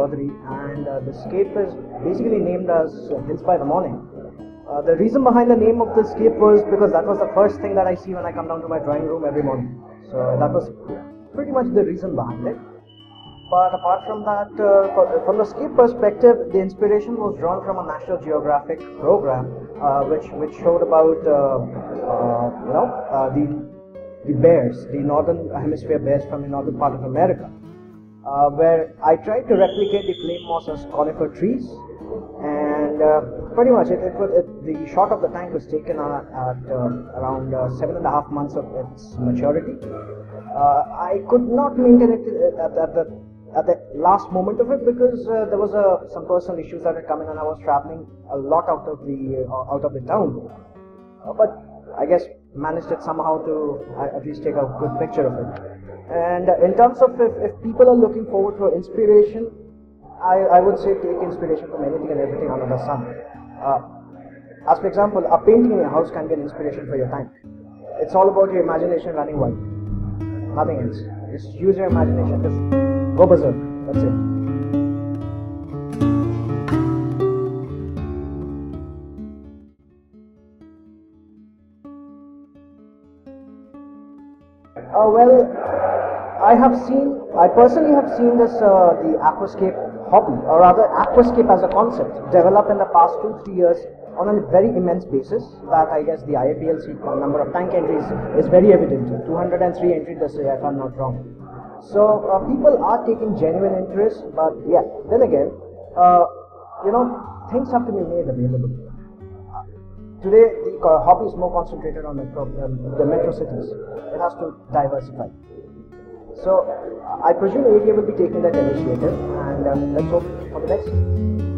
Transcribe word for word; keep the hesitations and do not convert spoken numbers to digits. Choudhuri, and uh, the scape is basically named as uh, Hits by the Morning. Uh, the reason behind the name of the scape was because that was the first thing that I see when I come down to my drawing room every morning. So that was pretty much the reason behind it. But apart from that, uh, for, from the scape perspective, the inspiration was drawn from a National Geographic program, uh, which which showed about uh, uh, you know uh, the the bears, the northern hemisphere bears from the northern part of America, uh, where I tried to replicate the flame moss as conifer trees, and uh, pretty much it, it, it the shot of the tank was taken at, at uh, around uh, seven and a half months of its maturity. Uh, I could not maintain it at, at the at the last moment of it because uh, there was uh, some personal issues that had come in, and I was traveling a lot out of the uh, out of the town. Uh, but I guess managed it somehow to uh, at least take a good picture of it. And uh, in terms of if, if people are looking forward for inspiration, I, I would say take inspiration from anything and everything under the sun. Uh, as for example, a painting in your house can be an inspiration for your tank. It's all about your imagination running wild. Nothing else. Just use your imagination. Just go berserk. That's it. Uh, well, I have seen, I personally have seen this, uh, the aquascape hobby, or rather aquascape as a concept, develop in the past two, three years on a very immense basis. That I guess the I A P L C number of tank entries is very evident, two hundred three entries this year if I'm not wrong. So uh, people are taking genuine interest, but yeah, then again, uh, you know, things have to be made available. Uh, today, the uh, hobby is more concentrated on metro, um, the metro cities. It has to diversify. So uh, I presume A D A will be taking that initiative, and um, let's hope for the next.